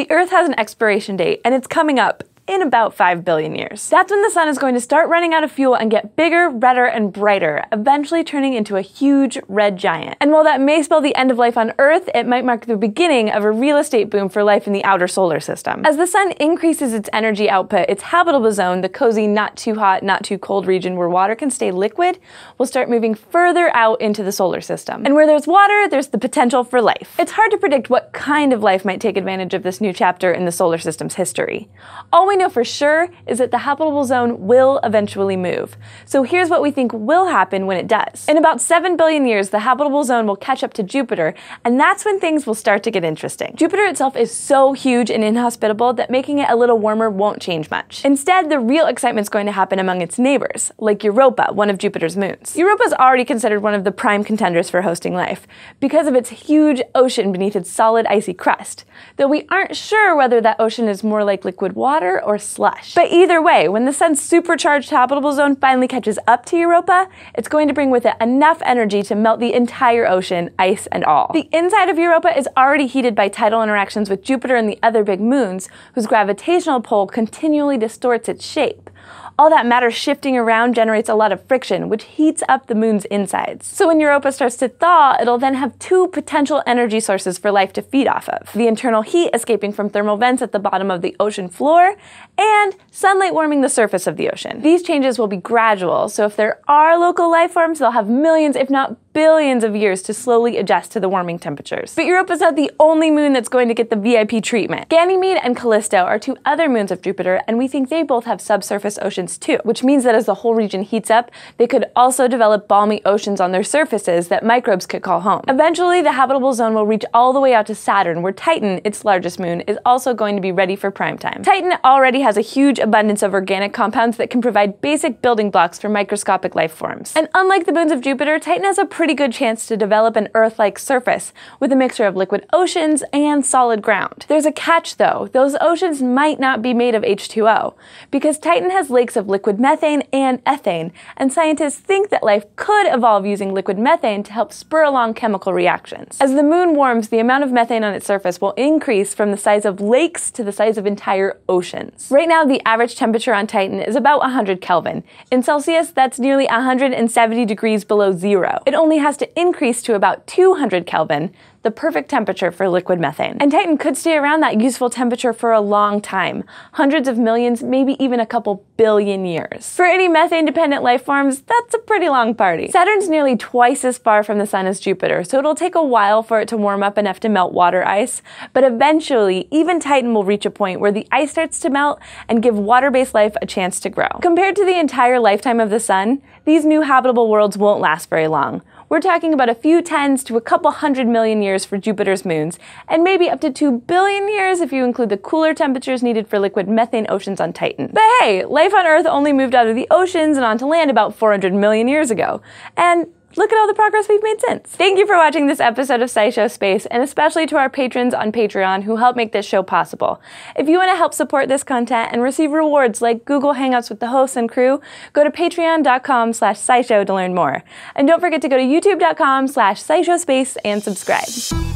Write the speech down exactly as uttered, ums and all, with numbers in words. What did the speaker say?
The Earth has an expiration date, and it's coming up in about five billion years. That's when the sun is going to start running out of fuel and get bigger, redder, and brighter, eventually turning into a huge red giant. And while that may spell the end of life on Earth, it might mark the beginning of a real estate boom for life in the outer solar system. As the sun increases its energy output, its habitable zone, the cozy not too hot, not too cold region where water can stay liquid, will start moving further out into the solar system. And where there's water, there's the potential for life. It's hard to predict what kind of life might take advantage of this new chapter in the solar system's history. All we know for sure is that the habitable zone will eventually move. So here's what we think will happen when it does. In about seven billion years, the habitable zone will catch up to Jupiter, and that's when things will start to get interesting. Jupiter itself is so huge and inhospitable that making it a little warmer won't change much. Instead, the real excitement's going to happen among its neighbors, like Europa, one of Jupiter's moons. Europa's already considered one of the prime contenders for hosting life, because of its huge ocean beneath its solid icy crust, though we aren't sure whether that ocean is more like liquid water or or slush. But either way, when the sun's supercharged habitable zone finally catches up to Europa, it's going to bring with it enough energy to melt the entire ocean, ice and all. The inside of Europa is already heated by tidal interactions with Jupiter and the other big moons, whose gravitational pull continually distorts its shape. All that matter shifting around generates a lot of friction, which heats up the moon's insides. So when Europa starts to thaw, it'll then have two potential energy sources for life to feed off of: the internal heat escaping from thermal vents at the bottom of the ocean floor, and sunlight warming the surface of the ocean. These changes will be gradual, so if there are local life forms, they'll have millions, if not billions of years to slowly adjust to the warming temperatures. But Europa's not the only moon that's going to get the V I P treatment. Ganymede and Callisto are two other moons of Jupiter, and we think they both have subsurface oceans too, which means that as the whole region heats up, they could also develop balmy oceans on their surfaces that microbes could call home. Eventually, the habitable zone will reach all the way out to Saturn, where Titan, its largest moon, is also going to be ready for prime time. Titan already has a huge abundance of organic compounds that can provide basic building blocks for microscopic life forms. And unlike the moons of Jupiter, Titan has a pretty good chance to develop an Earth-like surface with a mixture of liquid oceans and solid ground. There's a catch though: those oceans might not be made of H two O, because Titan has lakes of liquid methane and ethane, and scientists think that life could evolve using liquid methane to help spur along chemical reactions. As the moon warms, the amount of methane on its surface will increase from the size of lakes to the size of entire oceans. Right now, the average temperature on Titan is about one hundred Kelvin. In Celsius, that's nearly one hundred seventy degrees below zero. It only has to increase to about two hundred Kelvin, the perfect temperature for liquid methane. And Titan could stay around that useful temperature for a long time, hundreds of millions, maybe even a couple billion years. For any methane-dependent life forms, that's a pretty long party. Saturn's nearly twice as far from the sun as Jupiter, so it'll take a while for it to warm up enough to melt water ice, but eventually, even Titan will reach a point where the ice starts to melt and give water-based life a chance to grow. Compared to the entire lifetime of the sun, these new habitable worlds won't last very long. We're talking about a few tens to a couple hundred million years for Jupiter's moons, and maybe up to two billion years if you include the cooler temperatures needed for liquid methane oceans on Titan. But hey, life on Earth only moved out of the oceans and onto land about four hundred million years ago, and look at all the progress we've made since. Thank you for watching this episode of SciShow Space, and especially to our patrons on Patreon who help make this show possible. If you want to help support this content and receive rewards like Google Hangouts with the hosts and crew, go to patreon.com slash scishow to learn more. And don't forget to go to youtube.com slash scishow space and subscribe.